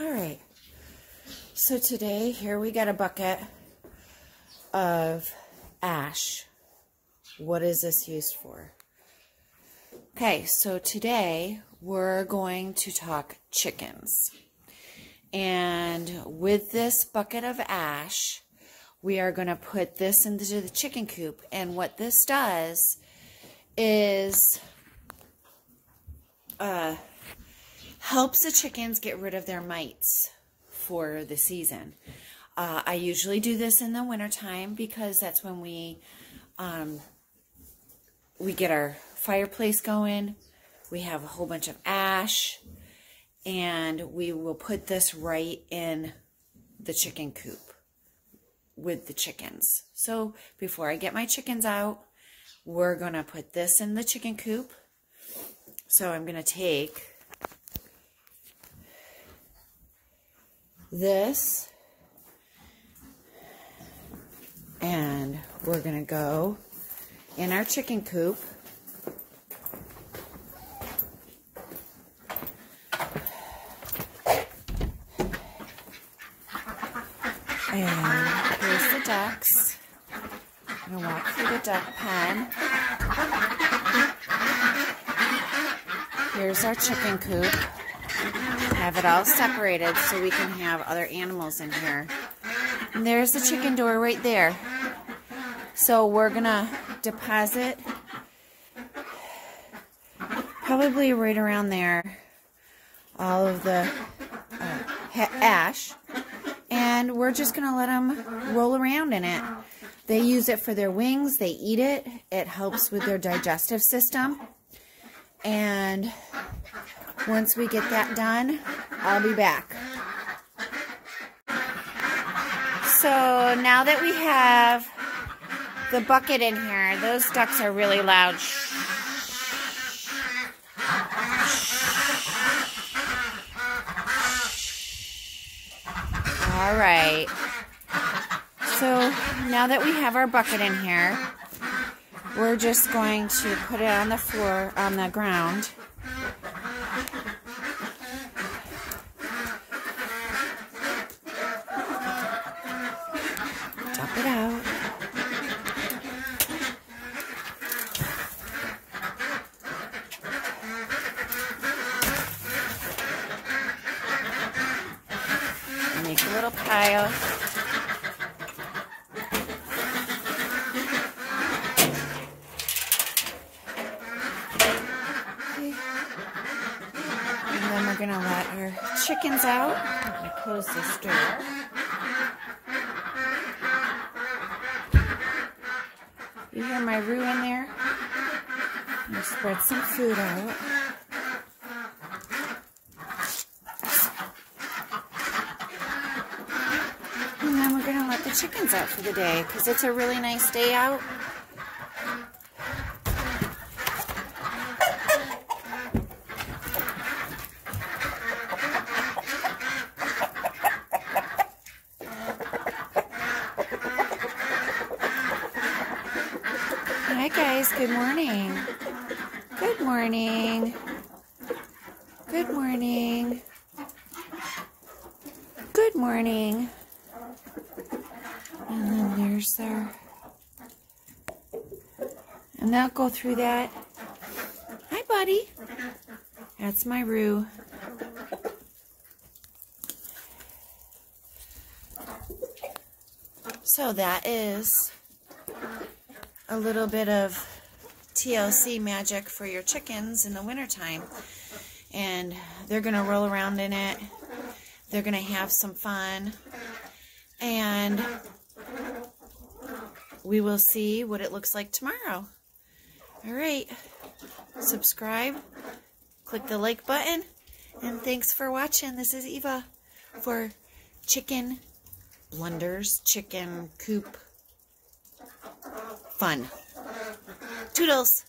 All right, so today here we got a bucket of ash. What is this used for? Okay, so today we're going to talk chickens. And with this bucket of ash, we are going to put this into the chicken coop. And what this does is helps the chickens get rid of their mites for the season. I usually do this in the wintertime because that's when we get our fireplace going. We have a whole bunch of ash, and we will put this right in the chicken coop with the chickens. So before I get my chickens out, we're going to put this in the chicken coop. So I'm going to take this, and we're going to go in our chicken coop. And here's the ducks. I'm going to walk through the duck pen. Here's our chicken coop. Have it all separated so we can have other animals in here. And there's the chicken door right there. So we're going to deposit probably right around there all of the ash. And we're just going to let them roll around in it. They use it for their wings. They eat it. It helps with their digestive system. And once we get that done, I'll be back. So now that we have the bucket in here, those ducks are really loud. All right. So now that we have our bucket in here, we're just going to put it on the floor, on the ground. Dump it out. Make a little pile. Going to let our chickens out. I'm going to close this door. You hear my roux in there? I'm going to spread some food out. And then we're going to let the chickens out for the day because it's a really nice day out. Hi guys, good morning. Good morning. Good morning. Good morning. And then there's their... And they'll go through that. Hi buddy. That's my roux. So that is a little bit of TLC magic for your chickens in the wintertime. And they're going to roll around in it. They're going to have some fun. And we will see what it looks like tomorrow. All right. Subscribe. Click the like button. And thanks for watching. This is Eva for Chicken Blunders, Chicken Coop Fun. Toodles.